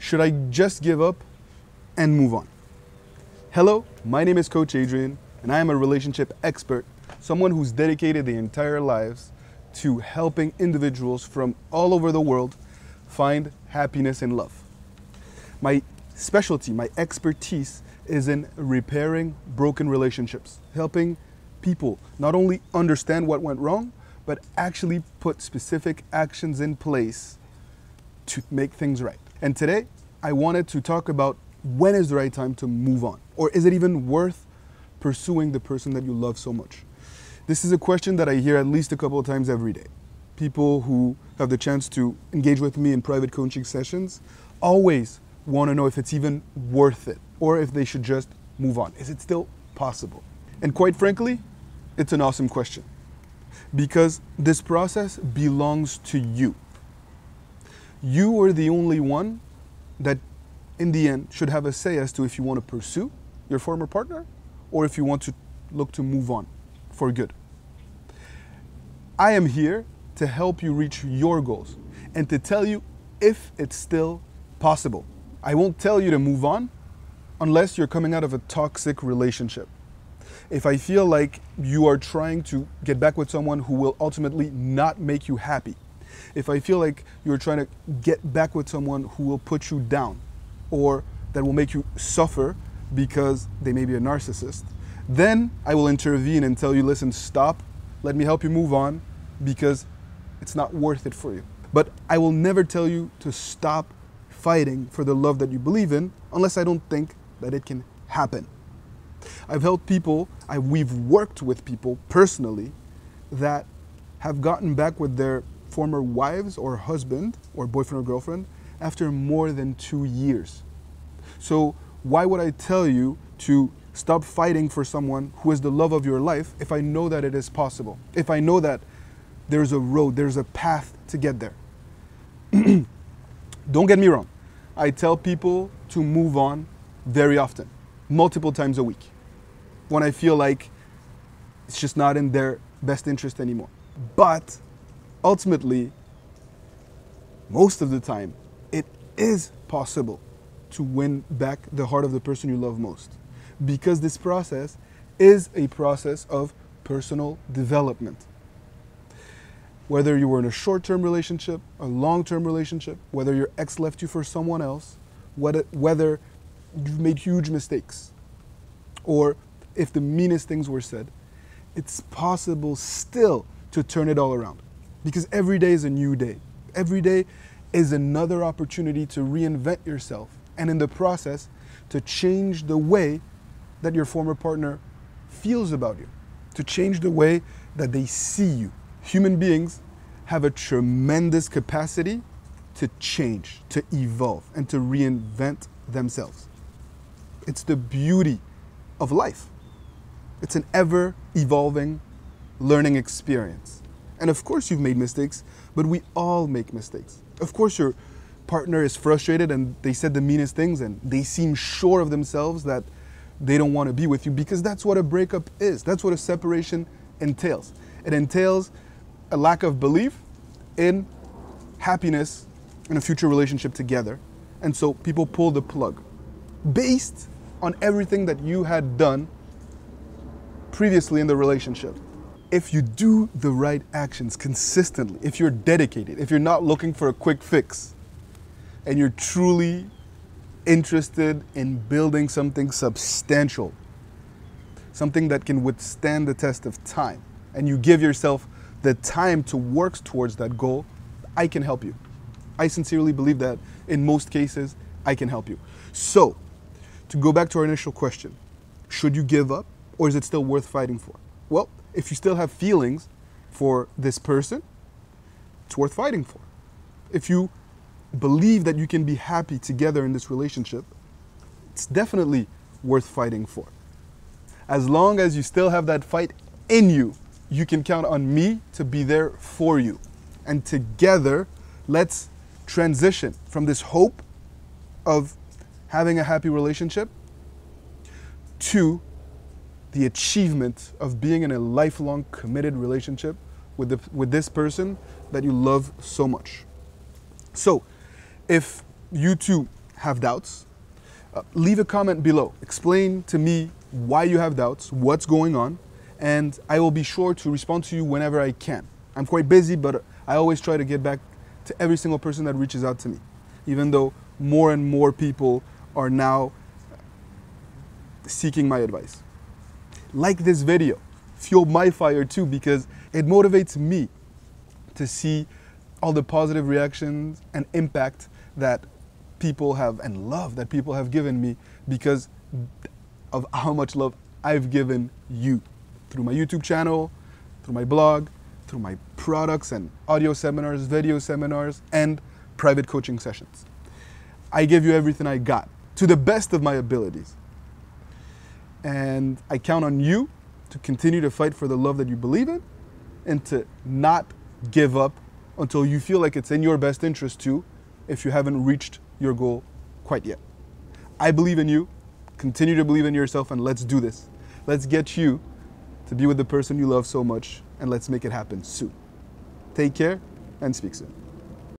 Should I just give up and move on? Hello, my name is Coach Adrian, and I am a relationship expert, someone who's dedicated their entire lives to helping individuals from all over the world find happiness and love. My specialty, my expertise is in repairing broken relationships, helping people not only understand what went wrong, but actually put specific actions in place to make things right. And today, I wanted to talk about when is the right time to move on? Or is it even worth pursuing the person that you love so much? This is a question that I hear at least a couple of times every day. People who have the chance to engage with me in private coaching sessions always want to know if it's even worth it or if they should just move on. Is it still possible? And quite frankly, it's an awesome question because this process belongs to you. You are the only one that in the end should have a say as to if you want to pursue your former partner or if you want to look to move on for good. I am here to help you reach your goals and to tell you if it's still possible. I won't tell you to move on unless you're coming out of a toxic relationship. If I feel like you are trying to get back with someone who will ultimately not make you happy, if I feel like you're trying to get back with someone who will put you down or that will make you suffer because they may be a narcissist, then I will intervene and tell you, listen, stop, let me help you move on because it's not worth it for you. But I will never tell you to stop fighting for the love that you believe in unless I don't think that it can happen. I've helped people, we've worked with people personally that have gotten back with their former wives or husband or boyfriend or girlfriend after more than 2 years. So why would I tell you to stop fighting for someone who is the love of your life if I know that it is possible, if I know that there's a road, there's a path to get there? Don't get me wrong. I tell people to move on very often, multiple times a week, when I feel like it's just not in their best interest anymore. But ultimately, most of the time, it is possible to win back the heart of the person you love most, because this process is a process of personal development. Whether you were in a short-term relationship, a long-term relationship, whether your ex left you for someone else, whether you've made huge mistakes, or if the meanest things were said, it's possible still to turn it all around. Because every day is a new day. Every day is another opportunity to reinvent yourself and in the process to change the way that your former partner feels about you, to change the way that they see you. Human beings have a tremendous capacity to change, to evolve, and to reinvent themselves. It's the beauty of life. It's an ever-evolving learning experience. And of course you've made mistakes, but we all make mistakes. Of course your partner is frustrated and they said the meanest things and they seem sure of themselves that they don't want to be with you, because that's what a breakup is. That's what a separation entails. It entails a lack of belief in happiness in a future relationship together. And so people pull the plug based on everything that you had done previously in the relationship. If you do the right actions consistently, if you're dedicated, if you're not looking for a quick fix, and you're truly interested in building something substantial, something that can withstand the test of time, and you give yourself the time to work towards that goal, I can help you. I sincerely believe that in most cases, I can help you. So, to go back to our initial question, should you give up or is it still worth fighting for? Well, if you still have feelings for this person, it's worth fighting for. If you believe that you can be happy together in this relationship, it's definitely worth fighting for. As long as you still have that fight in you, you can count on me to be there for you. And together, let's transition from this hope of having a happy relationship to the achievement of being in a lifelong committed relationship with this person that you love so much. So if you two have doubts, leave a comment below. Explain to me why you have doubts, what's going on, and I will be sure to respond to you whenever I can. I'm quite busy, but I always try to get back to every single person that reaches out to me, even though more and more people are now seeking my advice. Like this video, fuel my fire too, because it motivates me to see all the positive reactions and impact that people have, and love that people have given me, because of how much love I've given you through my YouTube channel, through my blog, through my products and audio seminars, video seminars, and private coaching sessions. I give you everything I got to the best of my abilities. And I count on you to continue to fight for the love that you believe in, and to not give up until you feel like it's in your best interest to, if you haven't reached your goal quite yet. I believe in you. Continue to believe in yourself, and let's do this. Let's get you to be with the person you love so much, and let's make it happen soon. Take care, and speak soon.